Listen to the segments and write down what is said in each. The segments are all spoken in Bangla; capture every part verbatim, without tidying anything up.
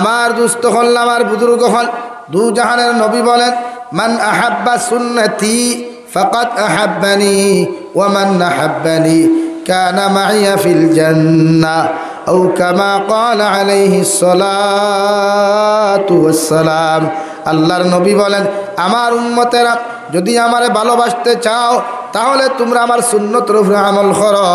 আমার দুস্থ হল আমার বুজুর্গ হল দু জাহানের নবী বলেন মান আহাব্বা সুন্নতি ফাকাদ আহাব্বানি ওয়া মান আহাব্বানি কানা মাইয়া ফিল জান্নাহ আও কামা ক্বালা আলাইহিস সালাতু ওয়াস সালাম। আল্লাহর নবী বলেন আমার উম্মতেরা যদি আমারে ভালোবাসতে চাও তাহলে তোমরা আমার সুন্নতের উপর আমল করো,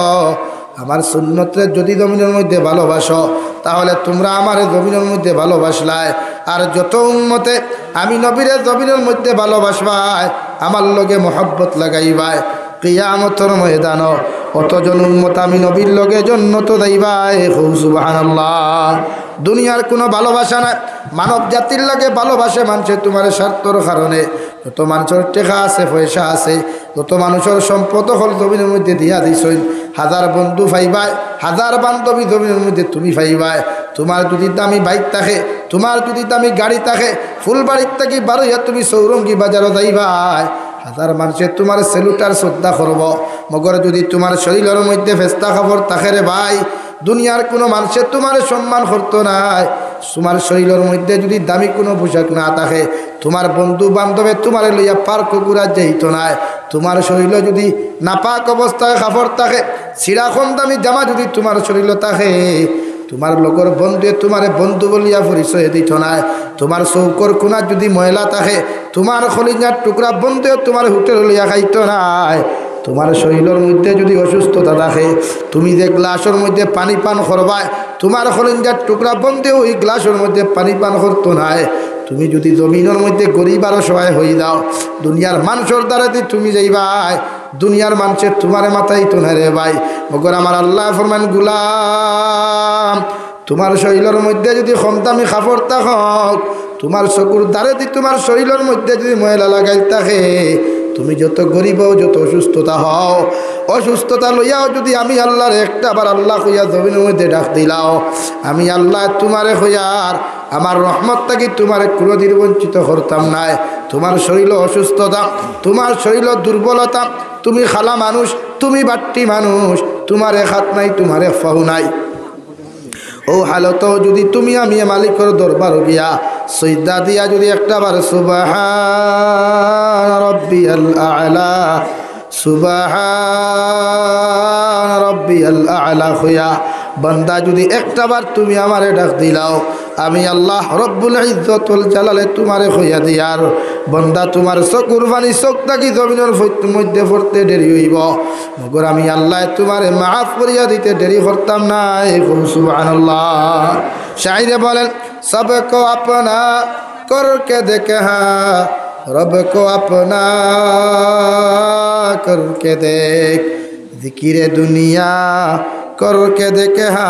আমার সুন্নতরে যদি জমিনের মধ্যে ভালোবাসো তাহলে তোমরা আমারে জমিনের মধ্যে ভালোবাসলায়, আর যত উম্মতে আমি নবীরে জমিনের মধ্যে ভালোবাসবায় আমার লগে মহব্বত লাগাইবায়, কিয়ামতের ময়দানে কতজন উম্মত আমি নবীর লগে জান্নাতে যাইবায়। সুবহানাল্লাহ। দুনিয়ার কোনো ভালোবাসা না, মানব জাতির লাগে ভালোবাসে মানুষে তোমার স্বার্থর কারণে। যত মানুষের টাকা আছে পয়সা আছে যত মানুষের সম্পদ হল জমিনের মধ্যে দিয়া দিছই, হাজার বন্ধু পাইবাই হাজার বান্ধবী জমিনের মধ্যে তুমি পাইবাই, তোমার যদি দামি বাইক থাকে তোমার যদি দামি গাড়ি থাকে ফুলবাড়ির থেকে বারোয়া তুমি চৌরঙ্গি বাজারও যাইবাই, হাজার মানুষে তোমার সেলুটার শ্রদ্ধা করব, মগর যদি তোমার শরীরের মধ্যে ফেস্তা খবর থাকে রে ভাই দুনিয়ার কোনো মানুষের তোমার সম্মান করতো না। তোমার শরীরের মধ্যে যদি দামি কোনো পোশাক না থাকে তোমার বন্ধু বান্ধবে তোমার লইয়া পার্ক ঘুরা যাইত না, তোমার শরীর যদি নাপাক অবস্থায় কাপড় থাকে সিরাখন দামি জামা যদি তোমার শরীর থাকে তোমার লগর বন্ধুয়ে তোমার বন্ধু বলিয়া পরিচয় দিত না, তোমার চৌকর কোনা যদি ময়লা থাকে তোমার খলিজার টুকরা বন্ধুয়ে তোমার হোটেল লইয়া খাইত না, তোমার শরীরের মধ্যে যদি অসুস্থতা থাকে তুমি যে গ্লাসের মধ্যে পানি পান করবায় তোমার খলিঞ্জার টুকরা বন্ধে ওই গ্লাসের মধ্যে পানি পান করতো না, তুমি যদি জমিনের মধ্যে গরিব আর অসহায় হয়ে যাও দুনিয়ার মানুষের দ্বারাতে তুমি যাইবাই, দুনিয়ার মানুষের তোমার মাথায় তো না রে ভাই। মগর আমার আল্লাহ ফরমান গুলাম তোমার শরীরের মধ্যে যদি খমদামি খাপড় থাক তোমার চকুর দ্বারাতে তোমার শরীরের মধ্যে যদি ময়লা লাগাই থাকে তুমি যত গরিব যত অসুস্থতা হও অসুস্থতা লইয়াও যদি আমি আল্লাহর একটা বার আল্লাহ হইয়া জমিনের মধ্যে ডাক দিলাও আমি আল্লাহ তোমারে হইয়ার আমার রহমতটাকে তোমার কোনোদিন বঞ্চিত করতাম না। তোমার শরীর অসুস্থতা তোমার শরীর দুর্বলতা, তুমি খালা মানুষ তুমি বাট্টি মানুষ, তোমার এক হাত নাই তোমার এক পাও নাই, ও হালতও যদি তুমি আমি মালিকের দরবার গিয়া সৈদা দিয়া যদি একটা বার সুবহান রব্বিয়াল আ'লা সুবহান রব্বিয়াল আ'লা হইয়া বান্দা যদি একটা বার তুমি আমারে ডাক দিলাও আমি আল্লাহ রব্বুল ইজ্জতুল জালালে তোমারে হইয়া দিয়ার বান্দা তোমার চকুর পানি চোখ থাকি জমিনের মধ্যে পড়তে দেরি হইব, মগর আমি আল্লাহ তোমারে মাফ করিয়া দিতে দেরি করতাম না। এখন সুবহানাল্লাহ। শাইরে বলেন সবকো আপনা করকে দেখে হা রবকো আপনা করকে দেখ জিকিরে দুনিয়া করকে দেখে হা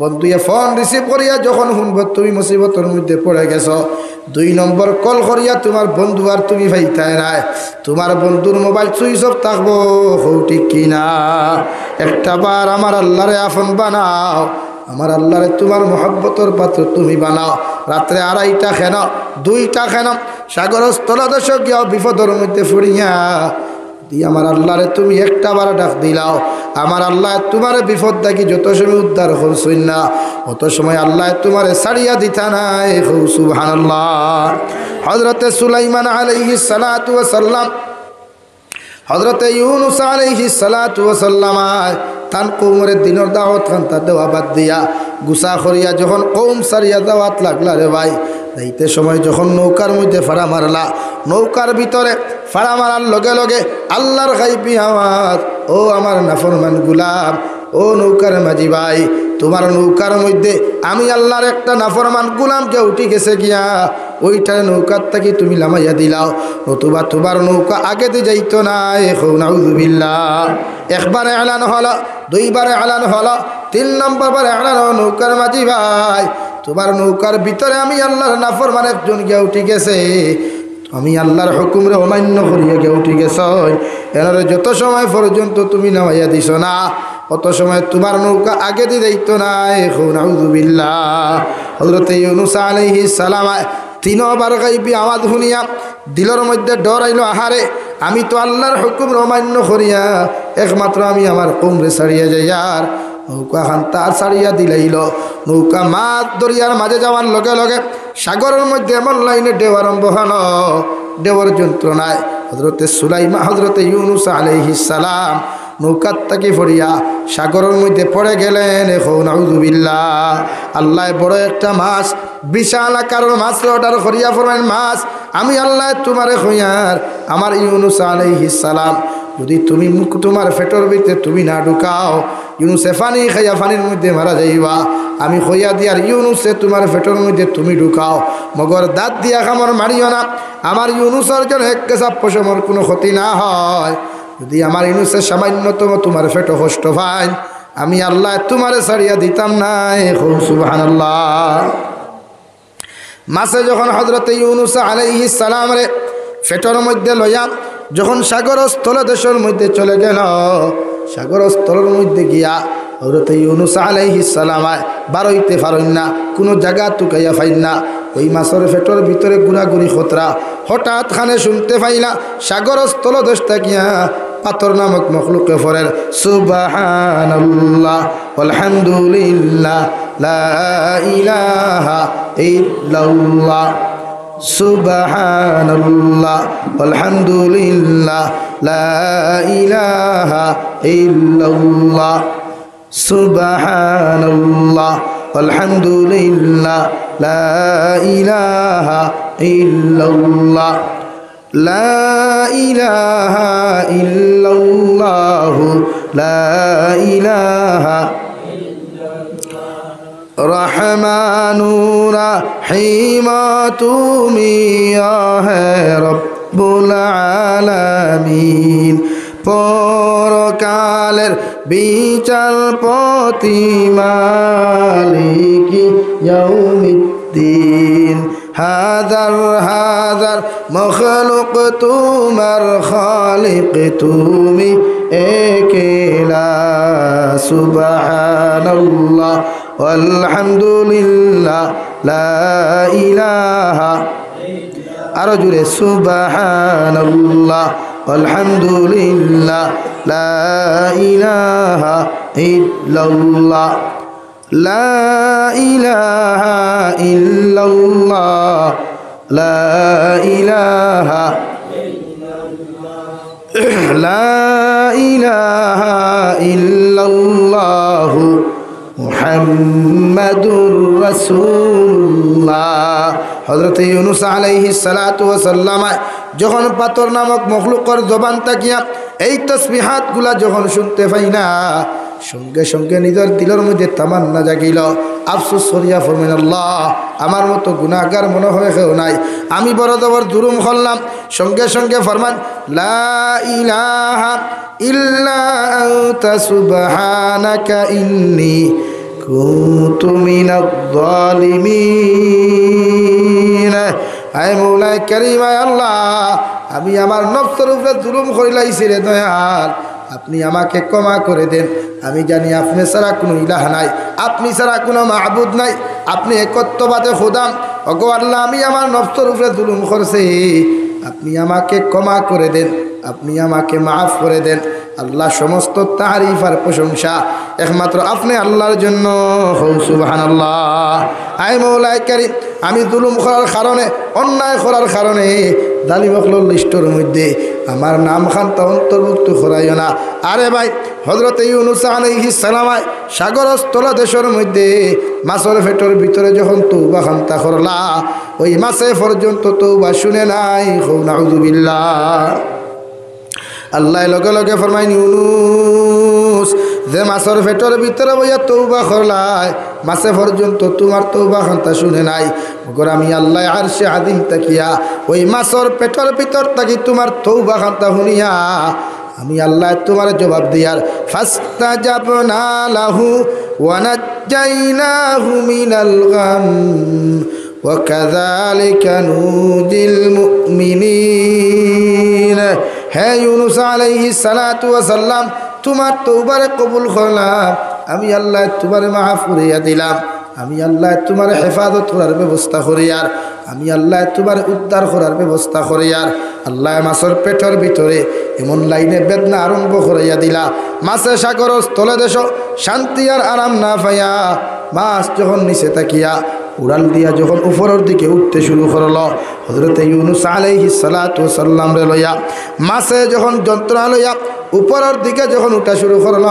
বন্ধুয়ে ফোন রিসিভ করিয়া যখন শুনব তুমি মুসিবতের মধ্যে পড়ে গেছ, দুই নম্বর কল করিয়া তোমার বন্ধু আর তুমি ভাইতায় নাই, তোমার বন্ধুর মোবাইল সুইচ অফ থাকবো হৌ ঠিক কিনা। একটা বার আমার আল্লাহরে আপন বানাও, আমার আল্লাহরে তোমার মহব্বতের পাত্র তুমি বানাও। রাত্রে আড়াইটা খেন দুইটা খেন সাগর স্থলদেশ গিয়াও বিপদের মধ্যে ফুড়িয়া দিয়ে আমার আল্লাহরে তুমি একটা বার ডাক দিলাও আমার আল্লাহ তোমার বিপদ দেখি যত সময় উদ্ধার করছই না অত সময় আল্লাহ তোমার সারিয়া দিতা নাই। সুবহানাল্লাহ। হযরতে সুলাইমান আলাইহিস সালাতু ওয়াস সালাম হযরতে ইউনুস আলাইহিস সালাতু ওয়াস সালাম তান কৌমের দিনের দাওয়াত খান্তা দেওয়া বাদ দিয়া গুসা করিয়া যখন কৌম সারিয়া দাওয়াত লাগলা রে ভাই, যাইতে সময় যখন নৌকার মধ্যে ফাড়া মারলা নৌকার ভিতরে ফাড়া মারার লগে লগে আল্লাহর গায়বী আওয়াজ, ও আমার নাফরমান গোলাম, ও নৌকার মাঝি ভাই তোমার নৌকার মধ্যে আমি আল্লাহর একটা নাফরমান গোলামকে উঠি গেছে গিয়া ওইটার নৌকার থাকি তুমি লামাইয়া দিলাও নতুবা তোমার নৌকা আগেতে যাইতো না। এখন নাউযুবিল্লাহ। একবারে এলান হলো দুইবারে এলান হলো তিন নম্বরবার এলান হলো নৌকার মাঝি ভাই তোমার নৌকার ভিতরে আমি আল্লাহর নাফরমান একজন গিয়া উঠি গেছে, আমি আল্লাহর হুকুমরে অমান্য করিয়া কেউ ঠিক আছে এনারে যত সময় পর্যন্ত তুমি নামাইয়া দিছ না অত সময় তোমার নৌকা আগে দিয়ে দিত না এখন আউযুবিল্লাহ হযরত ইউনূস আলাইহিস সালাম তিনবার গায়বি আওয়াজ শুনিয়া দিলের মধ্যে ডর আইলো আহারে আমি তো আল্লাহর হুকুম অমান্য করিয়া একমাত্র আমি আমার কওমরে ছাড়িয়া যাই আর নৌকা হান্তার ছাড়িয়া দিলাইল নৌকা মাছ দরিয়ার মাঝে যাওয়ার লগে লগে সাগরের মধ্যে এমন লাইনে ঢেউ আরম্ভ হল ঢেউর যন্ত্রণায় হযরতে সুলাইমা হযরতে ইউনূস আলাইহিস সালাম নৌকার থেকে পড়িয়া সাগরের মধ্যে পড়ে গেলেন এখন আউযুবিল্লাহ আল্লাহ বড় একটা মাছ বিশাল আকারের মাছ অর্ডার করিয়া ফরমান মাছ আমি আল্লাহ তোমারে হইয়ার আমার ইউনূস আলাইহিস সালাম যদি তুমি মুখ তোমার পেটের ভিতরে তুমি না ঢুকাও ইউনূসে পানি খাইয়া পানির মধ্যে মারা যাইবা আমি হইয়া দিয়ার ইউনূসে তোমার পেটের মধ্যে তুমি ঢুকাও মগর দাঁত দিয়া কামড় মারিও না আমার ইউনূসের জন্য এক কেসাপ পশমর কোনো ক্ষতি না হয় যদি আমার ইউনূসের সামান্যতম তোমার পেটে কষ্ট পাই আমি আল্লাহ তোমারে ছাড়িয়া দিতাম না এখন সুবহানাল্লাহ মাছে যখন হযরত ইউনূস আলাইহিস সালাম রে পেটের মধ্যে লইয়া যখন সাগরস্থল দেশের মধ্যে চলে গেল সাগরস্থলের মধ্যে গিয়া হযরত ইউনূস আলাইহিস সালাম বারইতে পারেন না কোনো জায়গা তুকাইয়া পাইন না ওই মাছের পেটের ভিতরে গুড়াগুড়ি খতরা হঠাৎ খানে শুনতে পাইলা সাগরস্থল দেশ থাকিয়া পাথর নামক মখলুকে ফরের সুবহানাল্লাহ আলহামদুলিল্লাহ লা ইলাহা ইল্লাল্লাহ সুবহানাল্লাহ আলহামদুলিল্লাহ লা ইলাহা ইল্লাল্লাহ সুবহানাল্লাহ আলহামদুলিল্লাহ লা ইলাহা ইল্লাল্লাহ লা ইলাহা ইল্লাল্লাহ লা ইলাহা رحمن رحيم تمي يا رب العالمين পরকালের বিচারপতি মালিকি ইয়াউমিদ্দিন হাজার হাজার مخلوق তোমার খালিক তুমি একলা সুবহানাল্লাহ والحمد لله لا إله أرجو سبحان الله والحمد لله لا إله إلا الله لا إله إلا الله لا إله لا إله إلا الله মুহাম্মাদুর রাসূলুল্লাহ হযরত ইউনূস আলাইহিস সালাতু ওয়া সাল্লাম যখন পাথর নামক মখলুকর জবান তাকিয়া এই তাসবিহাতগুলা যখন শুনতে পাইনা সঙ্গে সঙ্গে নিজের দিলের মধ্যে তামান্না জাগিল আফসোস করিয়া ফরমান আল্লাহ আমার মতো গুনাহগার মনে হয় কেউ নাই আমি বড় জবর জুলুম করলাম সঙ্গে সঙ্গে ফরমান লা ইলাহা ইল্লা আনতা সুবহানাকা ইন্নী কুনতু মিনাল যালিমিন আয় মওলা কারীম আয় আল্লাহ আমি আমার নফসের উপরে জুলুম করিলাইছি রে দয়াল আপনি আমাকে ক্ষমা করে দেন আমি জানি আপনি ছাড়া কোনো ইলাহ নাই আপনি ছাড়া কোনো মাবুদ নাই আপনি একত্ববাদে খোদা ওগো আল্লাহ আমি আমার নফসের উপরে জুলুম করেছি আপনি আমাকে ক্ষমা করে দেন আপনি আমাকে maaf করে দেন আল্লাহ সমস্ত তারিফ আর প্রশংসা একমাত্র আপনি আল্লাহর জন্য সুবহানাল্লাহ আয় মওলা কারীম আমি জুলুম করার কারণে অন্যায় করার কারণে জালিম হকলর লিস্টের মধ্যে আমার নাম খানটা অন্তর্ভুক্ত করাইও না আরে ভাই হযরত ইউনূস আলাইহিস সালাম সাগরস্থল দেশের মধ্যে মাছের পেটের ভিতরে যখন তওবা খানটা করলা ওই মাছে পর্যন্ত তওবা শুনে নাই নাউযুবিল্লাহ আল্লাহ লগে লগে ফরমাইন ইউনূস যে মাছের পেটের ভিতরে বইয়া তওবা করলায় মাছে পর্যন্ত তোমার তওবা খানটা শুনে নাই মগর আমি আল্লাহ আরশে আযীম তাকিয়া ওই মাছের পেটের ভিতর থাকি তোমার তওবা খানটা শুনিয়া আমি আল্লাহ তোমার জবাব দিয়ার ফাস্তাজাবনা লাহু ওয়া নাজাইনাহু মিনাল গাম وكذلك نودي المؤمنين. هي يونس عليه الصلاة والسلام তোমার তওবার কবুল করলাম, আমি আল্লাহ তোমার মাফ করিয়া দিলাম, আমি আল্লাহ তোমার হেফাজত করার ব্যবস্থা করিয়ার, আমি আল্লাহ তোমার উদ্ধার করার ব্যবস্থা করিয়ার। আল্লাহ মাছের পেটের ভিতরে এমন লাইনে বেদনা আরম্ভ করিয়া দিলা, মাছে সাগর স্থলে দেশ শান্তি আর আরাম না পাইয়া মাছ যখন নিচে তাকিয়া উড়াল দিয়া যখন উপরের দিকে উঠতে শুরু করলো, হযরত ইউনুস আলাইহিস সালাতু ওয়াস সালাম রে লইয়া মাছে যখন যন্ত্রণা লইয়া উপরের দিকে যখন উঠা শুরু করলো,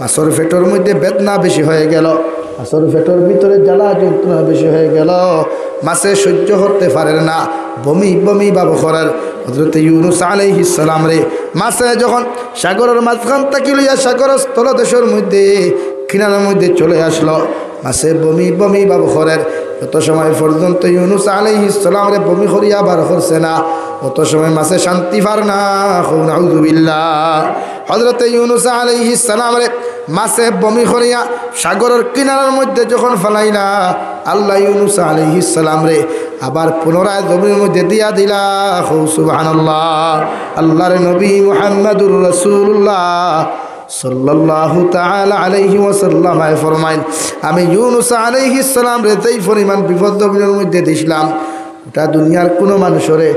মাছের পেটের মধ্যে বেদনা বেশি হয়ে গেল, মাছের পেটের ভিতরে জ্বালা যন্ত্রণা বেশি হয়ে গেল, মাছে সহ্য করতে পারে না, বমি বমি ভাব করার। হযরত ইউনুস আলাইহিস সালাম রে মাছে যখন সাগরের মাঝখান থেকে লইয়া সাগরের স্থলদেশের মধ্যে কিনারার মধ্যে চলে আসলো, মাছে বমি বমি ভাব করার। যত সময় পর্যন্ত ইউনুস আলাইহিস সালাম রে বমি করিয়া বার করছে না, অত সময় মাছে শান্তি পার না। নাউযু বিল্লাহ। হযরত ইউনুস আলাইহিস সালাম রে মাছে বমি করিয়া সাগরের কিনারার মধ্যে যখন ফলাইলা, আল্লাহ ইউনুস আলাইহিস সালাম রে আবার পুনরায় জমির মধ্যে দিয়া দিলা। সুবহানাল্লাহ। আল্লাহর নবী মুহাম্মদুর রাসূলুল্লাহ সাল্লাল্লাহু তাআলা আলাইহি ওয়াসাল্লাম ফরমায়েন, আমি ইউনুস আলাইহিস সালাম রে যেই পরিমাণ বিপদ জমিনের মধ্যে দিছিলাম, ওটা দুনিয়ার কোনো মানুষরে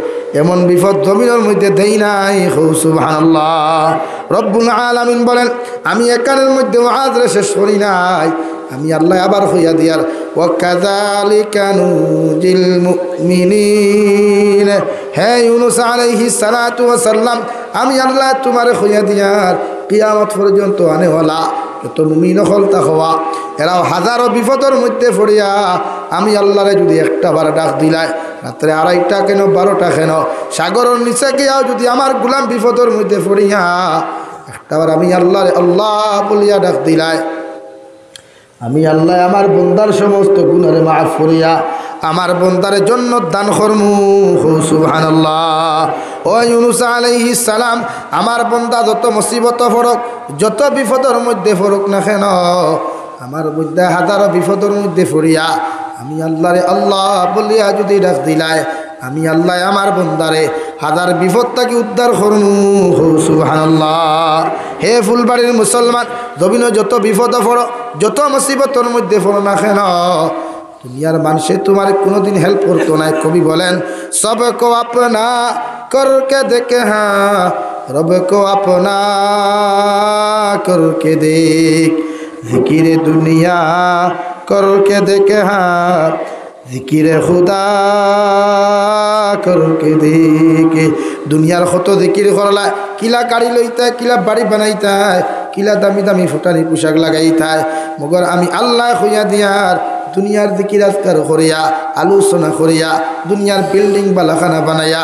এমন বিপদ জমিনের মধ্যে দেই নাই। সুবহানাল্লাহ। রব্বুল আলামিন বলেন, আমি একানের মধ্যে ওয়াজরে শেষ করি নাই, আমি আল্লাহ আবার হইয়া দিয়ার ওয়াকাযালিকা নুজিল মুমিনিন। হে ইউনুস আলাইহিস সালাতু ওয়াস সালাম, আমি আল্লাহ তোমারে হইয়া দিয়ার কিয়ামত পর্যন্ত আনেওয়ালা যত মুমিন হল তাকওয়া, এরাও হাজারো বিপদের মধ্যে পড়িয়া আমি আল্লাহরে যদি একটা বার ডাক দিলায়, রাত্রে আড়াইটা কেন বারোটা কেন, সাগরের নিচে গিয়াও যদি আমার গোলাম বিপদের মধ্যে পড়িয়া একটাবার আমি আল্লাহরে আল্লাহ বলিয়া ডাক দিলায়, আমি আল্লাহ আমার বন্দার সমস্ত গুণারে মাফ করিয়া আমার বন্দার জন্য দান করমু। সুবহানাল্লাহ। ও ইউনুস আলাইহিস সালাম, আমার বন্দা যত মুসিবত পড়ক, যত বিপদের মধ্যে পড়ক না কেন, আমার মধ্যে হাজারো বিপদের মধ্যে পড়িয়া আমি আল্লাহরে আল্লাহ বলিয়া যদি ডাক দিলায়, আমি আল্লাহ আমার বন্দারে হাজার বিপদ থেকে উদ্ধার করমু। সুবহানাল্লাহ। হে ফুলবাড়ির মুসলমান, জমিন যত বিপদ পড়ো, যত মুসিবতের মধ্যে পড়ো না কেন, দুনিয়ার মানুষে তোমার কোনোদিন হেল্প করতো না। কবি বলেন, সব কো আপনা করকে দেখে হ্যাঁ, রব কো আপনা করকে দেখ, জিকিরে দুনিয়া করকে দেখে হ্যাঁ, জিকিরে খুদা করকে দেখে। দুনিয়ার কত জিকির করলায়, কিলা গাড়ি লইতায়, কিলা বাড়ি বানাইতায়, কিলা দামি দামি ফুটানি পোশাক লাগাইতায়, মগর আমি আল্লাহ হইয়া দিয়ার দুনিয়ার জিকির আজকার করিয়া, আলোচনা করিয়া, দুনিয়ার বিল্ডিং বালাখানা বানাইয়া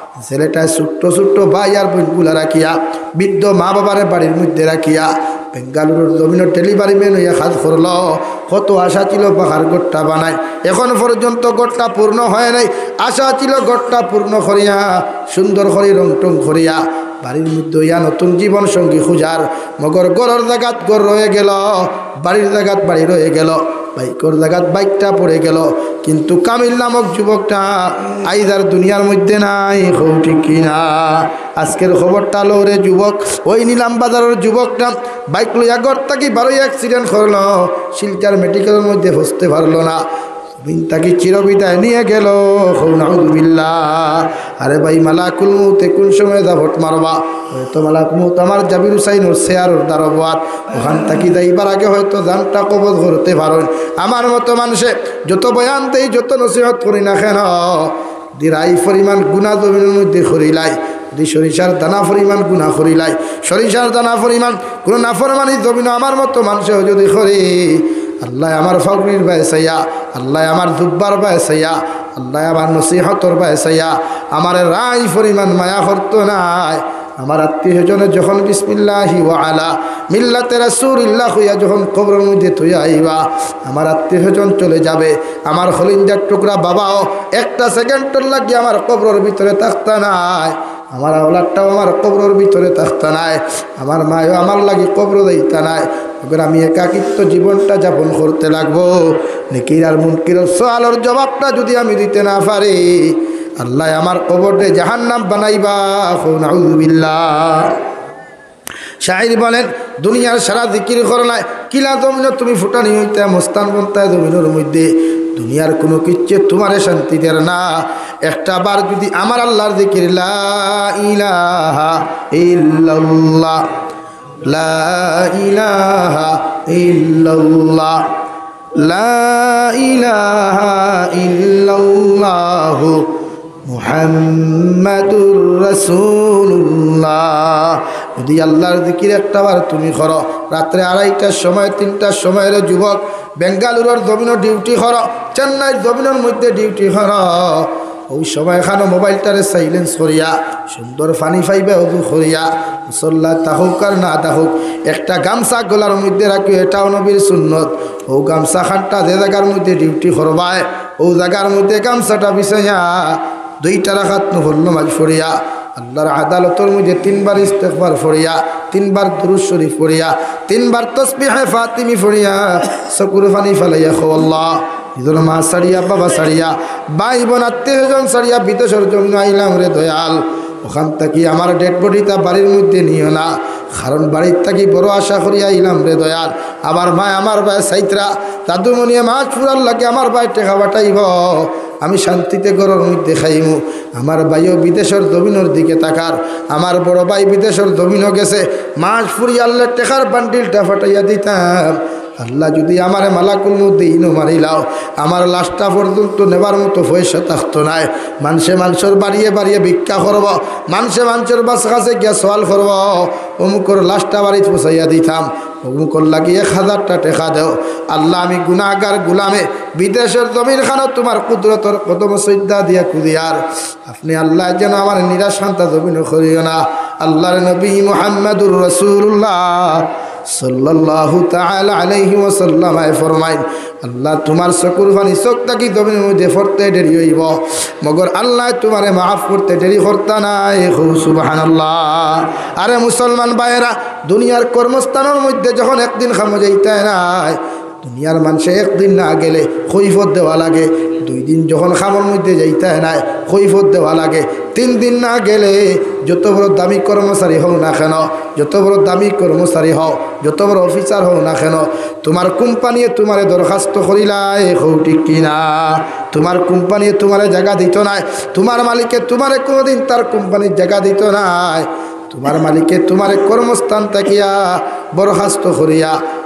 ছেলেটায় ছোট্ট ছোট্ট ভাই আর বোনগুলা রাখিয়া, বৃদ্ধ মা বাবারে বাড়ির মধ্যে রাখিয়া বেঙ্গালুরুর জমিনের ডেলিভারি ম্যান হইয়া কাজ করল। কত আশা ছিল পাহাড় গড়টা বানায়, এখন পর্যন্ত গড়টা পূর্ণ হয় নাই, আশা ছিল গড়টা পূর্ণ করিয়া সুন্দর করে রং টং করিয়া বাড়ির মধ্যে ইয়া নতুন জীবন সঙ্গী খুঁজার, মগর গড়ের জায়গাত গড় রয়ে গেল, বাড়ির জায়গাত বাড়ি রয়ে গেল, বাইকের জায়গাত বাইকটা পড়ে গেল, কিন্তু কামিল নামক যুবকটা আইদার দুনিয়ার মধ্যে নাই। হৌ ঠিক কিনা? আজকের খবরটা লো রে যুবক, ওই নিলাম বাজারের যুবকটা বাইক লইয়া গড়টা কি বারোই অ্যাক্সিডেন্ট করল, শিলচার মেডিকেলের মধ্যে বসতে পারল না, তাকে চিরবিদায় নিয়ে গেল। নাউযুবিল্লাহ। আরে ভাই, মালাকুল মউতে কোন সময় দাভট মারবা, হয়তো মালাকুল মউত আমার জাবির হুসাইনের শেয়ারের দারবাত, ওখান থেকে যাইবার আগে হয়তো জানটা কবজ করতে পারেন। আমার মতো মানুষে যত বয়ান দেই, যত নসিহত করি না কেন, দিরাই পরিমাণ গুণা জমিনের মধ্যে করিলাই, যদি সরিষার দানা পরিমাণ গুণা করিলাই, সরিষার দানা পরিমাণ কোনো নাফরমানি জমিন আমার মতো মানুষে যদি করি, আল্লাহ আমার ফাগরির বায়সাইয়া, আল্লাহ আমার দুব্বার বায়সাইয়া, আল্লাহ আমার নসিহতর বাইসায়া আমার রায় পরিমাণ মায়া করত না আমার আত্মীয়জন যখন বিসমিল্লাহি ওয়া আলা মিল্লাতে রাসূলিল্লাহ হইয়া যখন কবরের মধ্যে তুই আইবা আমার আত্মীয়জন চলে যাবে আমার খলিঞ্জার টুকরা বাবাও একটা সেকেন্ডর লাগি আমার কবরের ভিতরে থাকতা না আমার আওলাদটাও আমার কবরের ভিতরে থাকতা না আমার মাও আমার লাগি কবরে যাইতা না তবে আমি একাকিত্ব জীবনটা যাপন করতে লাগবো নেকির আর মুনকিরের সওয়ালের জবাবটা যদি আমি দিতে না পারি আল্লাহ আমার কবরে জাহান্নাম বানাইবা নাউযু বিল্লাহ শায়র বলেন দুনিয়ার সারা জিকির কর না কিলা জমিন তুমি ফুটানি হইতা মুস্তান বন্তা জমিনের মধ্যে দুনিয়ার কোনো কিচ্ছু তোমারে শান্তি দেয় না একটা বার যদি আমার আল্লাহর জিকির লা ইলাহা ইল্লাল্লাহ লা ইলাহা ইল্লাল্লাহ লা ইলাহা ইল্লাল্লাহ মুহাম্মাদুর রাসূলুল্লাহ যদি আল্লাহর জিকির একটা বার তুমি করো রাতে আড়াইটার সময় তিনটার সময় রে যুবক বেঙ্গালুরুর জমিনে ডিউটি করো চেন্নাইর জমিনের মধ্যে ডিউটি করো ওই সময় খানো মোবাইলটারে সাইলেন্স করিয়া সুন্দর পানি পাইবে ওযু করিয়া মুসল্লা তাহুক আর না তাহুক একটা গামছা গলার মধ্যে রাখিও এটাও নবীর সুন্নত ও গামছা খানটা যে জায়গার মধ্যে ডিউটি করবায় ও জায়গার মধ্যে গামছাটা বিছাইয়া দুইটা রাকাত নফল নামাজ পড়িয়া আল্লাহর আদালতের মধ্যে তিনবার ইস্তেগফার পড়িয়া তিনবার দুরূদ শরীফ পড়িয়া তিনবার তাসবিহে ফাতিমি পড়িয়া সকুর পানি ফালাইয়া খো আল্লাহ ইদল মা সারিয়া বাবা সারিয়া ভাই বোন আত্মীয়জন সারিয়া বিদেশের জন্য আইলাম রে দয়াল ওখান থেকে আমার ডেড বডিটা বাড়ির মধ্যে নিও না কারণ বাড়ির থেকে বড় আশা করিয়া আইলাম রে দয়াল আমার ভাই আমার ভাই সাইত্রা দাদুমনিয়া মাছ ফুরার লাগে আমার ভাই টেকা বাটাইব আমি শান্তিতে গরর মধ্যে খাইমু আমার ভাইও বিদেশের জমিনের দিকে তাকার আমার বড় ভাই বিদেশের জমিনে গেছে মাছ ফুরিয়ে আল্লাহ টেকার বান্ডিলটা ফাটাইয়া দিতাম আল্লাহ যদি আমার মালাকুল মুদিন মারিলাও আমার লাশটা পর্যন্ত নেবার মতো পয়সা থাকতো না মানুষে মানুষের বাড়িয়ে বাড়িয়ে ভিক্ষা করব মানুষে মানুষের বাস কাছে গিয়া সওয়াল করব অমুকর লাশটা বাড়িতে পৌঁছাইয়া দিতাম অমুকর লাগিয়ে এক হাজারটা টেকা দেও আল্লাহ আমি গুনাহগার গুলামে বিদেশের জমির খানো তোমার কুদরতর কদম সজ্জা দিয়া কুদিয়ার আপনি আল্লাহ যেন আমার নিরাশান্তা জমিন করিও না আল্লাহর নবী মুহাম্মাদুর রাসূলুল্লাহ সাল্লাল্লাহু তাআলা আলাইহি ওয়াসাল্লাম আয় ফরমায় আল্লাহ তোমার শকুর ফানি শক্তি তুমি মধ্যে ফরতে দেরি হইব মগর আল্লাহ তোমারে মাফ করতে দেরি করতা নাই হু সুবহানাল্লাহ আরে মুসলমান ভাইরা দুনিয়ার কর্মস্থানের মধ্যে যখন একদিন খামো যাইতা নাই দুনিয়ার মানুষে একদিন না গেলে কৈফত দেওয়া লাগে দুই দিন যখন খামোর মধ্যে যাইতা নাই কৈফত দেওয়া লাগে তিন দিন না গেলে যত বড় দামি কর্মচারী হও না কেন যত বড় দামি কর্মচারী হও যত বড় অফিসার হও না কেন তোমার কোম্পানিয়ে তোমারে দরখাস্ত করিলাই হও ঠিক কিনা তোমার কোম্পানিয়ে তোমারে জায়গা দিত নাই তোমার মালিকে তোমারে কোনোদিন তার কোম্পানির জায়গা দিত নাই তোমার মালিকে তোমার কর্মস্থান তাকিয়া বরখাস্ত করিয়া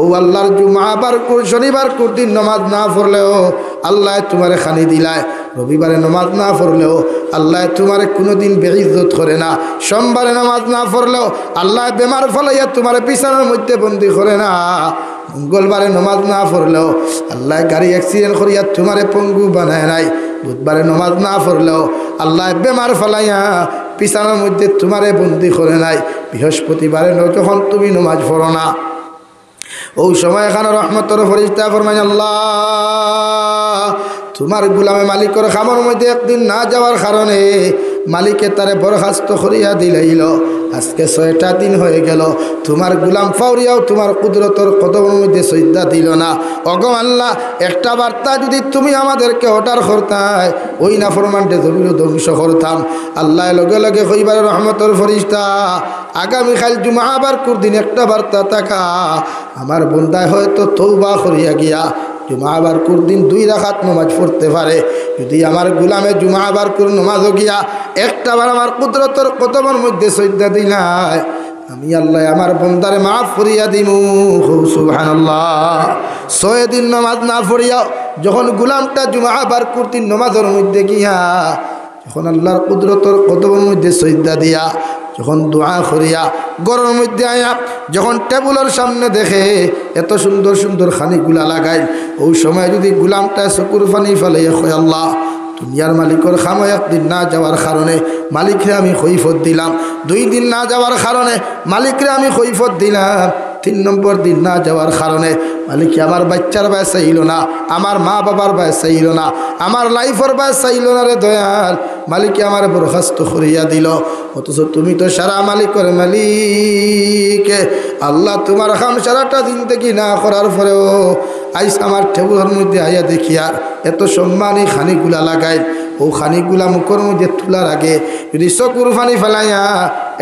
ও আল্লাহর জুমাবার কোর শনিবার কোর দিন নামাজ না পড়লেও আল্লাহ তোমারে খানি দিলায় রবিবারে নামাজ না পড়লেও আল্লাহ তোমারে কোনোদিন বেইজ্জত করে না সোমবারে নামাজ না পড়লেও আল্লাহ বেমার ফলাইয়া তোমারে বিছানার মধ্যে বন্দি করে না মঙ্গলবারে নামাজ না পড়লেও আল্লাহ গাড়ি অ্যাক্সিডেন্ট করিয়া তোমারে পঙ্গু বানায় নাই বুধবারে নামাজ না পড়লেও আল্লাহ বেমার ফলাইয়া বিছানার মধ্যে তোমারে বন্দি করে নাই বৃহস্পতিবারে যখন তুমি নামাজ পড়ো না ওই সময় খান রহমতের ফেরেশতা ফরমায় আল্লাহ তোমার গোলামে মালিকের খামার মধ্যে একদিন না যাওয়ার কারণে মালিকে তারে বরখাস্ত করিয়া দিলাইল আজকে ছয়টা দিন হয়ে গেল তোমার গোলাম ফাউরিয়াও তোমার কুদরতের কদমের মধ্যে সিজদা দিল না ওগো আল্লাহ একটা বার্তা যদি তুমি আমাদেরকে অর্ডার করতায় ওই নাফরমানকে জমির ধ্বংস করতাম আল্লাহ লগে লগে কইবার রহমতের ফেরেশতা আগামীকাল জুমাবার কুরদিন একটা বার্তা তাকা আমার বন্দায় হয়তো তওবা করিয়া গিয়া জুমাবার কুরদিন দুই রাকাত নামাজ পড়তে পারে যদি আমার গোলামে জুমাবার কুর নামাজও গিয়া একটাবার আমার কুদরতের কদমের মধ্যে সিজদা দিলায় আমি আল্লাহ আমার বন্দারে মাফ করিয়া দিমু সুবহানাল্লাহ। ছয় দিন নামাজ না পড়িয়া যখন গোলামটা জুমআ বার করতি নামাজের মধ্যে গিয়া যখন আল্লাহর কুদরতের কদমের মধ্যে সিজদা দিয়া যখন দোয়া করিয়া গরের মধ্যে আয়া যখন টেবিলের সামনে দেখে এত সুন্দর সুন্দর খানিগুলা লাগাই ওই সময় যদি গোলামটা চকুর পানি ফেলাইয়া কয় আল্লাহ দুনিয়ার মালিকর খামা একদিন না যাওয়ার কারণে মালিকরে আমি কৈফত দিলাম, দুই দিন না যাওয়ার কারণে মালিকরে আমি কৈফত দিলাম, তিন নম্বর দিন না যাওয়ার কারণে মালিক আমার বাচ্চার বয়স চাইল না, আমার মা বাবার বয়স চাইল না, আমার লাইফের বয়স চাইল না রে দয়াল, মালিক আমার বরখাস্ত করিয়া দিল। অথচ তুমি তো সারা মালিকর মালিক আল্লাহ, তোমার খাম সারাটা দিন থেকে না করার পরেও আইস আমার টেবুলের মধ্যে আইয়া দেখি আর এত সম্মানী খানিগুলা লাগাই ও খানিগুলা মুখর মধ্যে তুলার আগে যদি চকুর ফানি ফেলাইয়া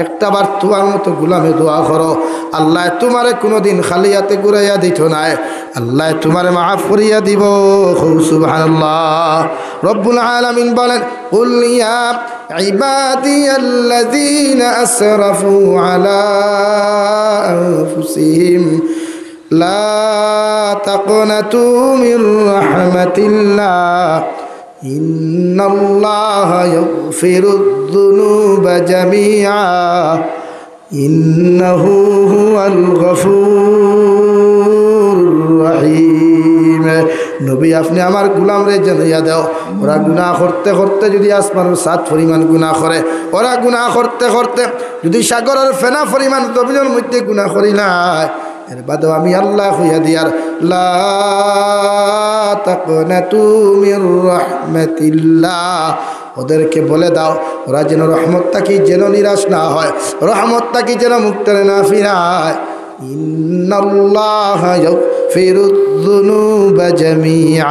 একটা বার তোমার মতো গুলামে দোয়া করো আল্লাহ তোমারে কোনোদিন খালি হাতে ঘুরাইয়া দিত নাই, আল্লাহ তোমারে মাফ করিয়া দিব সুবহানাল্লাহ। রব্বুল আলামিন বলেন কুল ইয়া ইবাদিয়াল্লাযীনা আসরাফু আলা আনফুসিহিম লা তাকনাতু মির রাহমাতিল্লাহ إن الله يغفر الذنوب جميعا إنه هو الغفور الرحيم। নবী আপনি আমার গুলাম রে জানাইয়া দাও ওরা গুনাহ করতে করতে যদি আসমানের সাত পরিমাণ গুনাহ করে, ওরা গুনাহ করতে করতে যদি সাগরের ফেনা পরিমাণ জমিনের মধ্যে গুনাহ করি না এর বাদেও আমি আল্লাহ হইয়া দিয়ার লা তাকনাতু মির রাহমাতিল্লাহ, ওদেরকে বলে দাও ওরা যেন রহমতটাকে যেন নিরাশ না হয়, রহমতটাকে যেন মুক্তারে না ফিরায়। ইন্নাল্লাহ ইয়াগফিরুদ যুনুবা জামিআ,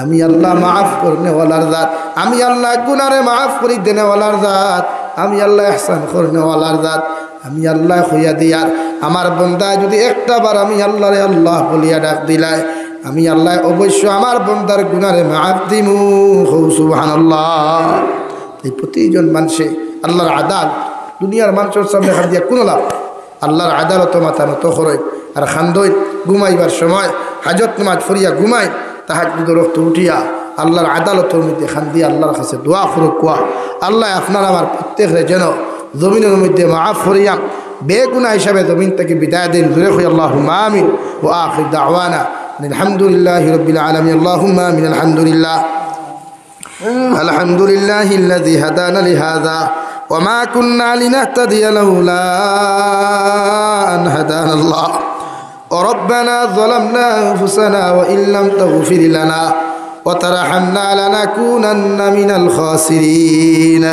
আমি আল্লাহ মাফ করনে ওয়ালার জাত, আমি আল্লাহ গুনাহরে মাফ করে দেনে ওয়ালার জাত, আমি আল্লাহ ইহসান করনে ওয়ালার জাত। আমি আল্লাহ হইয়া দিয়ার আমার বন্দা যদি একটা বার আমি আল্লাহরে আল্লাহ বলিয়া ডাক দিলায় আমি আল্লাহ অবশ্য আমার বন্দার গুনারে মাফ দিমু সুবহানাল্লাহ। তাই প্রতিজন মানুষে আল্লাহর আদালত দুনিয়ার মানুষের সামনে হাত দিয়া কোনো লাভ, আল্লাহর আদালত মাথা নত করে আর খান্দই ঘুমাইবার সময় হাজত নামাজ ফরিয়া ঘুমাই তাহাজ্জুদ রক্ত উঠিয়া আল্লাহর আদালতের মধ্যে খান দিয়া আল্লাহর কাছে দোয়া করে কোয়া আল্লাহ আপনার আমার প্রত্যেকরে যেন জমিনের মধ্যে মাফ করিয়া বেগুনা হিসাবে জমিন থেকে বিদায় দিন দূরে হই আল্লাহুম্মা আমিন। ওয়া আখির দাওয়ানা আলহামদুলিল্লাহি রাব্বিল আলামিন আল্লাহুম্মা আমিন। আলহামদুলিল্লাহ আলহামদুলিল্লাহিল্লাযী হাদানা লিহাযা ওয়া মা কুন্না লিনাহতাদিয়া লাউলা আন হাদানাল্লাহ ওয়া রাব্বানা যালামনা আনফুসানা ওয়া ইল্লাম তাগফির লানা ওয়া তারহামনা লানাকুনান্না মিনাল খাসিরিন।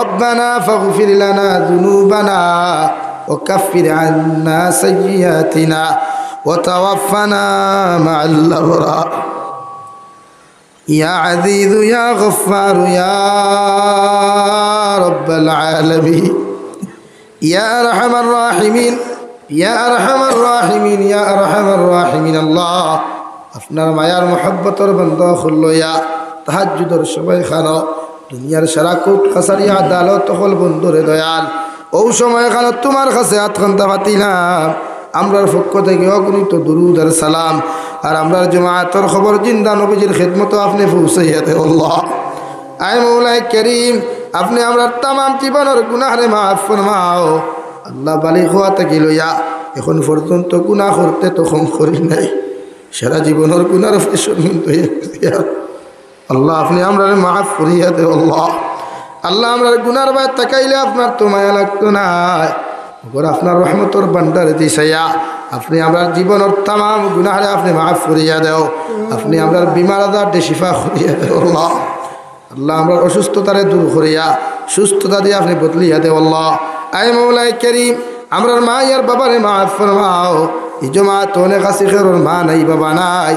ربنا فاغفر لنا ذنوبنا وكفر عنا سيئاتنا وتوفنا مع الأبرار يا عزيز يا غفار يا رب العالمين يا أرحم الراحمين يا أرحم الراحمين يا أرحم الراحمين الله أفنى ما يا محبة ربنا داخل يا تهجد الشبيخنا দুনিয়ার সারা কোট কাছারি আদালত হল বন্ধুরে দয়াল ও সময় কাল তোমার কাছে আতকান্তা পাতিলাম আমরার পক্ষ থেকে অগণিত দুরুদ আর সালাম আর আমরার জমায়াতর খবর জিন্দা নবীজির খেদমত আপনি পৌঁছাইয়া দে আল্লাহ। আয় মৌলাই করিম আপনি আমরার তামাম জীবনের গুনাহরে মাফ ফরমাও আল্লাহ। বালি খোয়া থেকে লইয়া এখন পর্যন্ত গুনাহ করতে তো কম করি নাই, সারা জীবনের গুনার ফেসমিন আল্লাহ আপনি আমরার মাফ করিয়া দে আল্লাহ। আল্লাহ আমরার গুনার বাদ তাকাইলে আপনার তো মায়া লাগতো না, ওগর আপনার রহমতর বান্দারে দিছায়া আপনি আমরার জীবনের তামাম গুনাহরে আপনি মাফ করিয়া দেও, আপনি আমরার বিমার আজার দে শিফা করিয়া দে আল্লাহ। আল্লাহ আমরার অসুস্থতারে দূর করিয়া সুস্থতা দিয়ে আপনি বদলিয়া দে আল্লাহ। আয় মৌলাই করিম আমরার মা ইয়ার বাবারে মাফ ফরমাও, এই জমা তোনে কাছে খেরোর মা নাই বাবা নাই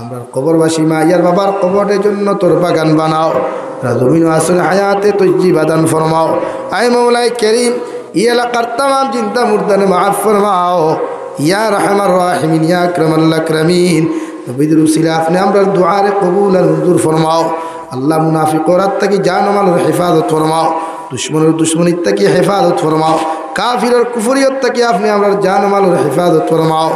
আমরার কবরবাসী মা ইয়ার বাবার কবরের জন্য তোর বাগান বানাও, রাজমিন আসলে হায়াতে তুজি বাদান ফরমাও। আয় মৌলাই করিম ই এলাকার তাম জিন্দা মুর্দানে মাফ ফরমাও ইয়া রহমান রাহিমিন ইয়া আকরামুল আকরামিন। নবীর উসিলা আপনি আমরার দোয়ারে কবুল আর মঞ্জুর ফরমাও আল্লাহ। মুনাফিক ওরাত থেকে জান মালের হেফাজত ফরমাও, দুশ্মনের দুশ্মনির থেকে হেফাজত ফরমাও, কাফিরের কুফরিয়ত থেকে আপনি আমরা জানমালের হেফাজত ফরমাও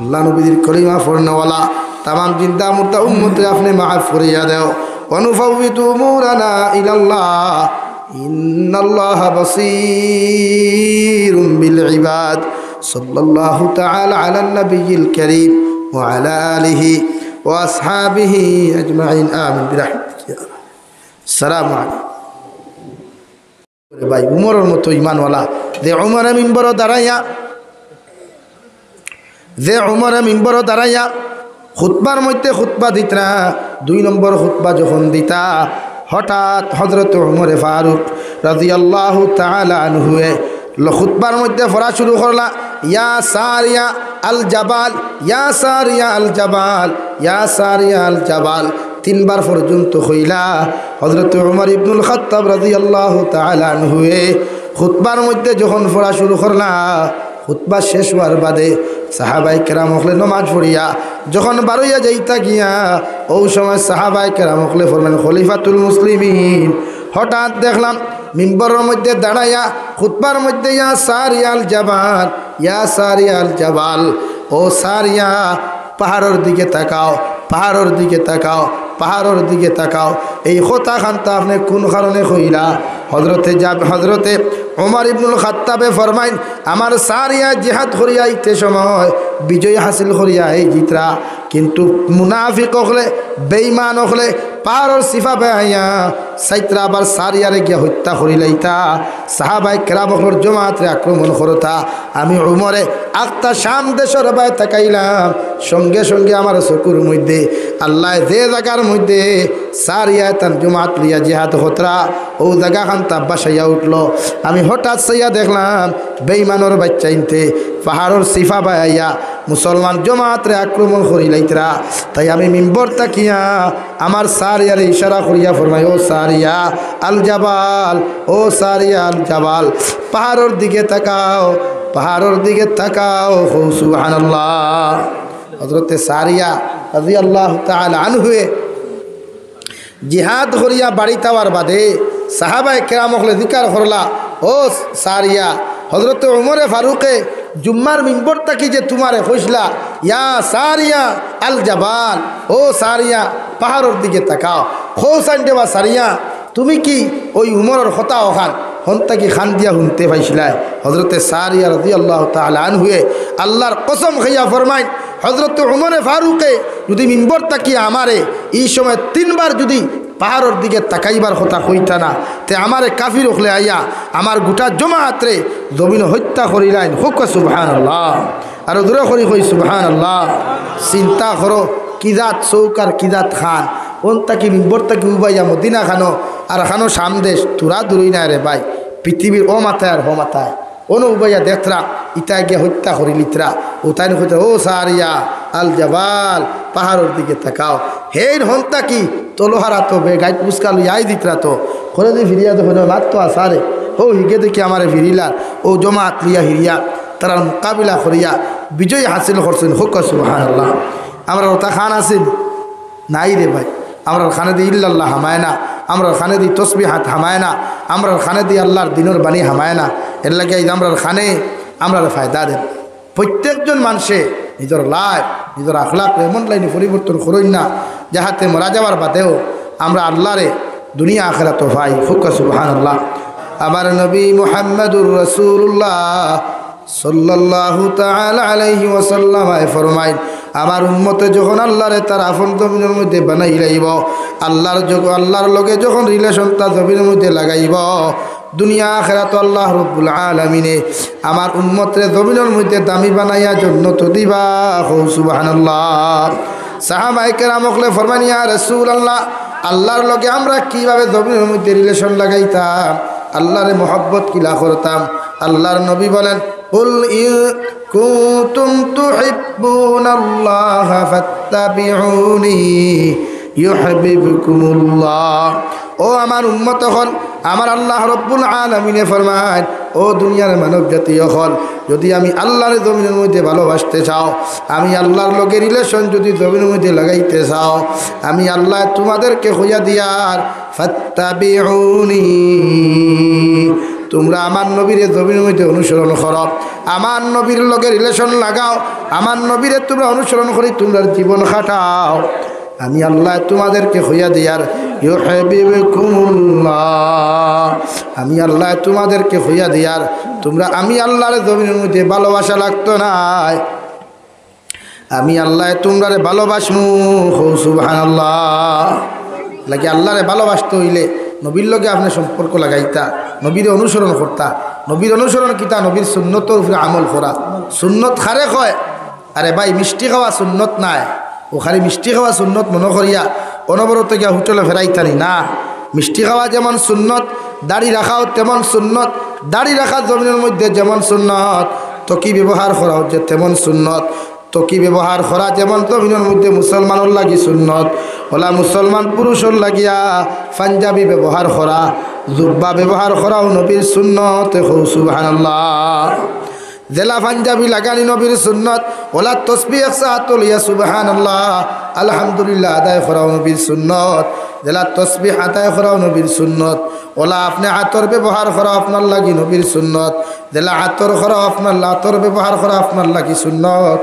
আল্লাহ নবীর কলিমা পড়নেওয়ালা तमाम জিন্দা মুর্দা উম্মতে আপনি মাফ করিয়া দাও অনুফাউতু উমুরানা ইলাল্লাহ ইন্নাল্লাহ বাসীরুম বিল ইবাদ সাল্লাল্লাহু তাআলা আলান নবিয়িল কারীম ওয়া আলা আলিহি ওয়া আসহাবিহি আজমাইন আমিন বিরহমাতিক ইয়া আল্লাহ সালামু আলাইকুম ভাই উমরের মতো ইমানওয়ালা যে উমর মিম্বরে দাঁড়াইয়া যে উমর মিম্বরে দাঁড়াইয়া খুতবার মধ্যে খুতবা দিতরা দুই নম্বর খুতবা যখন দিতা হঠাৎ হযরত উমর ফারুক রাদিয়াল্লাহু তাআলা আনহু খুতবার মধ্যে পড়া শুরু করলা ইয়া সারিয়া আল জাবাল ইয়া সারিয়া আল জাবাল ইয়া সারিয়া আল জাবাল तीन बार पर्यंत हईला हजरत उमर इब्नुल खत्ताब रदियल्लाहु ताआला अन्हु खुतबार मध्य जखन पढ़ा शुरू करला खुतबा शेष होवार बादे साहाबाए केराम ओखले नमाज पढ़िया जखन बारइया जाइता गिया ओ समय साहाबाए केराम ओखले फरमान खलीफातुल मुस्लिमीन हठात देखलाम मिम्बरेर मध्य दाड़ाया खुतबार मध्य या सारियाल जबाल या सारियाल जबाल ओ सारिया पहाड़ेर दिके ताकाओ पहाड़ेर दिके ताकाओ पहाड़ों दिखे तकाओ ये खोता खानता अपने कौन खाने खोला हजरते जाब हजरते उमर इब्नुल खत्ताबे फरमाइन आमार सारिया जिहाद करिया इते समय विजय हासिल करिया है जितरा किन्तु मुनाफिक ओखले बेईमान ओखले पहाड़ों सिफा बया सैतरा बार सारियारे गया हत्या करी लैता साहबाए किराम ओखलोर जमातरे आक्रमण करता आमी उमरे आख्ता शाम देशर बाए तकाइलाम संगे संगे आमार चोखर मध्य आल्लाह जे जगार मध्य सारिया तान जमात लिया जिहाद खतरा ओ जगह खान ता बसाइया उठलो आमी हठात सैया देखलाम बेईमानोर बच्चा इनते पहाड़ों सिफा बया मुसलमान जमातरे आक्रमण करी लैतरा ताई आमी मिम्बर तकिया आमार सारियारे इशारा करिया फरमायो सारिया अल जबाल ओ सारिया अल जबाल पहाड़ों दिखे तकाओ पहाड़ों दिखे तकाओ सुबहानल्लाह हजरते सारिया रज़ियल्लाहु ताआला अन्हु जिहाद करिया बाड़ी तावार बादे साहबाए किराम ओखले जिकार करला ओ सारिया हजरत उमर फारूके जुम्मार मिम्बर तक जे तुम्हारे फैसला या सारिया अल जबाल ओ सारिया पहाड़ों दिखे तकाओ खोसान देवा सारिया तुम्हें कि ओ उमर खता ओखान हनता कि खान दिया हुनते फैसला हजरत सारिया रज़ियल्लाहु ताआला अन्हु अल्लाहर कसम खैया फरमाइन हजरत उमर फारूके यदि मिम्बर तकिया हमारे इस समय तीन बार यदि पहाड़ों दिखे तकईबार होता हईता ना ते हमारे काफिर उखले आइया हमार गोटा जमात रे जमीन हत्या करी लाइन हुक सुबहानल्लाह और दूर करी हुई सुबहानल्लाह चिंता करो किदात सौकार किदात खान उन तक मिम्बर तक उबाइया मदीना खानो और खानो शाम देश तुरा दूर ना रे भाई पृथ्वी ओ माथा और हो माथा ओनो उबाइया देखतरा इता गया हत्या करी लितरा उतानी होता ओ सारिया अल जबाल पहाड़ों दिखे तकाओ हेर हनता कि तलोहारा तो बे गाइड पुस्का लियाई दितरा तो खोले दे फिरिया तो खोजो लात तो आसारे हो हिगे देखिए हमारे फिरिला ओ जमात लिया हिरिया तारा मुकाबिला करिया विजय हासिल करसिन हुक सुबहानल्लाह हमरा रता खान आसिन नाई रे भाई हमरा खाने दी इल्लल्लाह हमायना हमरा खाने दी तस्बीहात हमायना हमरा खाने दी अल्लाहर दिनर बानी हमायना एल्ला के हमरा खाने हमरा फायदा दे प्रत्येक जन मानसे निजर लाइफ निजर आखलाक एमन लाइने परिवर्तन करें ना जहाते मरा जावार बादेव आमरा अल्लाह रे दुनिया आखिरत भाई हुक सुबहानल्लाह आमार नबी मुहम्मदुर रसूलुल्लाह सल्लल्लाहु ताआला अलैहि वसल्लम फरमाइन आमार उम्मते जखन अल्लाह रे तार आपन जमिनेर मধ্যে बनाई लइब अल्लाहर जखन अल्लाहर लगे जखन रिलेशनता जमिनेर मধ্যে लगाइब दुनिया आखिरत अल्लाह रब्बुल आलमीने आमार उम्मतरे जमिनेर मধ্যে दामी बनाइया जन्नत दिबा सुबहानल्लाह साहाबाए केराम ओखले फरमाइन या रसूल अल्लाह अल्लाहर लगे आमरा किभाबे जमिनेर मধ্যে रिलेशन लगाइताम अल्लाहर मोहब्बत किला करताम अल्लाहर नबी बोलेन कुल इन कुंतुम तुहिब्बुनल्लाह फत्तबिउनी युहिब्बुकुमुल्लाह ओ आमार उम्मत हन आमार अल्लाह रब्बुल आलमीने फरमाएन ओ दुनियार मानव जाति हन यदि आमी अल्लाहर जमिनेर मধ্যে ভালোবাসতে চাও आमी अल्लाहर लगे रिलेशन यदि जमिनेर मধ্যে लगाइते चाओ आमी अल्लाह तुम्हादेरके हुइया दियार फत्तबिउनी তোমরা আমার নবীর জমির মধ্যে অনুসরণ করো, আমার নবীর লগে রিলেশন লাগাও, আমার নবীরে তোমরা অনুসরণ করে তোমরা জীবন কাটাও। আমি আল্লাহ তোমাদেরকে হইয়া দিয়ার ইউহিব্বুকুমুল্লাহ, আমি আল্লাহ তোমাদেরকে হইয়া দিয়ার তোমরা আমি আল্লাহর জমির মধ্যে ভালোবাসা লাগতো না, আমি আল্লাহ তোমরারে ভালোবাসমু। সুবহানাল্লাহ। লাগে আল্লাহরে ভালোবাসতে হইলে নবীর লগে আপনি সম্পর্ক লাগাইতা, নবীরে অনুসরণ করতা, নবীর অনুসরণ কিতা নবীর সুন্নতর উপরে আমল করা। সুন্নত খারে কয়, আরে ভাই মিষ্টি খাওয়া সুন্নত নাই, ও খালি মিষ্টি খাওয়া সুন্নত মনে করিয়া অনবরত গিয়া হোটেলে ফেরাইতানি না। মিষ্টি খাওয়া যেমন সুন্নত, দাড়ি রাখাও তেমন সুন্নত, দাড়ি রাখা জমিনের মধ্যে যেমন সুন্নত, তকি ব্যবহার করা হচ্ছে তেমন সুন্নত, তকি ব্যবহার করা যেমন জমিনের মধ্যে মুসলমানের লাগি সুন্নত। ওলা মুসলমান পুরুষের লাগিয়া পাঞ্জাবি ব্যবহার করা, জুব্বা ব্যবহার করাও নবীর সুন্নত। সুবহানাল্লাহ। জেলা পাঞ্জাবি লাগানি নবীর সুন্নত, ওলা তসবিহ একসাথে লইয়া সুবহানাল্লাহ আলহামদুলিল্লাহ আদায় করাও নবীর সুন্নত, জেলা তসবিহ আদায় করাও নবীর সুন্নত, ওলা আপনি হাতর ব্যবহার করা আপনার লাগি নবীর সুন্নত, জেলা হাতর করা আপনার লাতর ব্যবহার করা আপনার লাগি সুন্নত,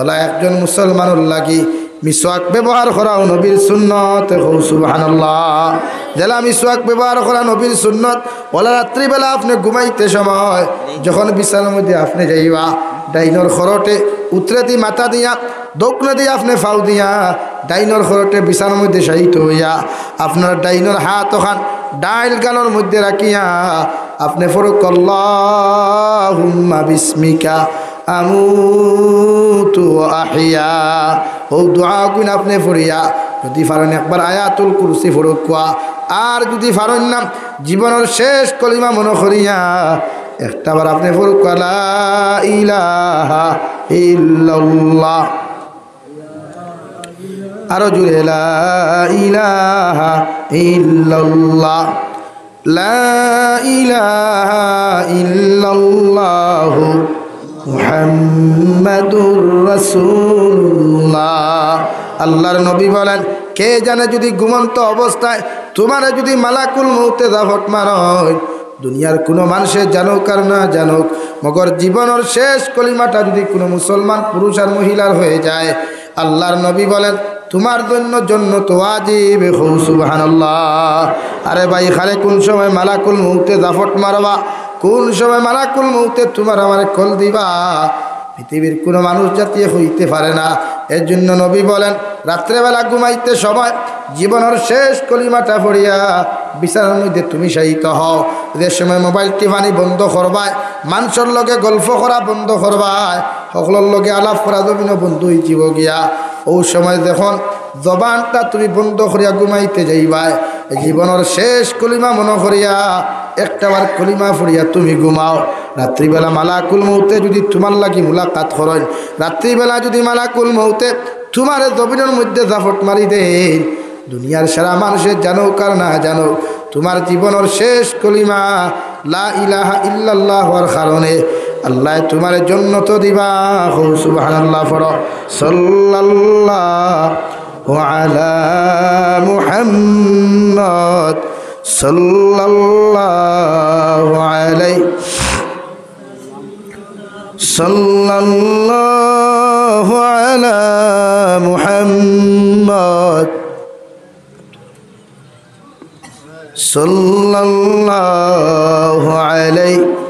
ওলা একজন মুসলমানের লাগি মিসওয়াক ব্যবহার করাও নবীর সুন্নত। সুবহানাল্লাহ। জেলা মিসওয়াক ব্যবহার করা নবীর সুন্নত, ওলা রাত্রিবেলা আপনি ঘুমাইতে সময় যখন বিছানার মধ্যে আপনি যাইবা, ডাইনোর খরটে উতরে দি মাথা দিয়া, দক্ষিণে দিয়ে আপনি ফাউ দিয়া, ডাইনোর খরটে বিছানার মধ্যে শায়িত হইয়া আপনার ডাইনোর হাত ওখান ডাইল গানোর মধ্যে রাখিয়া আপনি ফরক আল্লাহুম্মা বিসমিকা আমুতু ওয়া আহিয়া, ও দোয়া গুণ আপনি ফরিয়া যদি ফারণ একবার আয়াতুল কুরসি ফরক কোয়া, আর যদি ফারণ না জীবনের শেষ কলিমা মনে করিয়া একটাবার আপনি ফরক লা ইলাহা ইল্লাল্লাহ, আরো জুড়ে লা ইলাহা ইল্লাল্লাহ, লা ইলাহা ইল্লাল্লাহু মুহাম্মাদুর রাসূলুল্লাহ। আল্লাহর নবী বলেন, কে জানে যদি ঘুমন্ত অবস্থায় তোমার যদি মালাকুল মউতে ঝাপট মারে, দুনিয়ার কোনো মানুষে জানুক আর না জানুক, মগর জীবনের শেষ কলিমাটা যদি কোনো মুসলমান পুরুষ আর মহিলার হয়ে যায়, আল্লাহর নবী বলেন তোমার জন্য জান্নাত ওয়াজিব। সুবহানাল্লাহ। আরে ভাই খালে কোন সময় মালাকুল মউতে ঝাপট মারবা, কোন সময় মালাকুল মউতে তোমার আমার কল দিবা, পৃথিবীর কোনো মানুষ জাতি হইতে পারে না। এর জন্য নবী বলেন রাত্রেবেলা ঘুমাইতে সময় জীবনের শেষ কলিমাটা পড়িয়া বিছানার মধ্যে তুমি শায়িত হও, এদের সময় মোবাইল টিপানি বন্ধ করবায়, মানুষের লগে গল্প করা বন্ধ করবায়, সকলের লগে আলাপ করা জমিন বন্ধু হইব গিয়া, ও সময় যখন জবানটা তুমি বন্ধ করিয়া ঘুমাইতে যাইবায়, জীবনের শেষ কলিমা মনে করিয়া একটাবার কলিমা ফুরিয়া তুমি ঘুমাও। রাত্রিবেলা মালাকুল মউতে যদি তোমার লাগি মুলাকাত করেন, রাত্রিবেলা যদি মালাকুল মউতে তোমার জমিনের মধ্যে ঝাপট মারি দেন, দুনিয়ার সারা মানুষের জানো কার না জানো, তোমার জীবনের শেষ কলিমা লা ইলাহা ইল্লাল্লাহ হওয়ার কারণে আল্লাহ তোমার জান্নাত দিবা। সুবহানাল্লাহ। পড়ো সাল্লাল্লাহু আলা মুহাম্মদ সাল্লাল্লাহু আলাইহি সাল্লাল্লাহু আলা মুহাম্মদ সাল্লাল্লাহু আলাইহি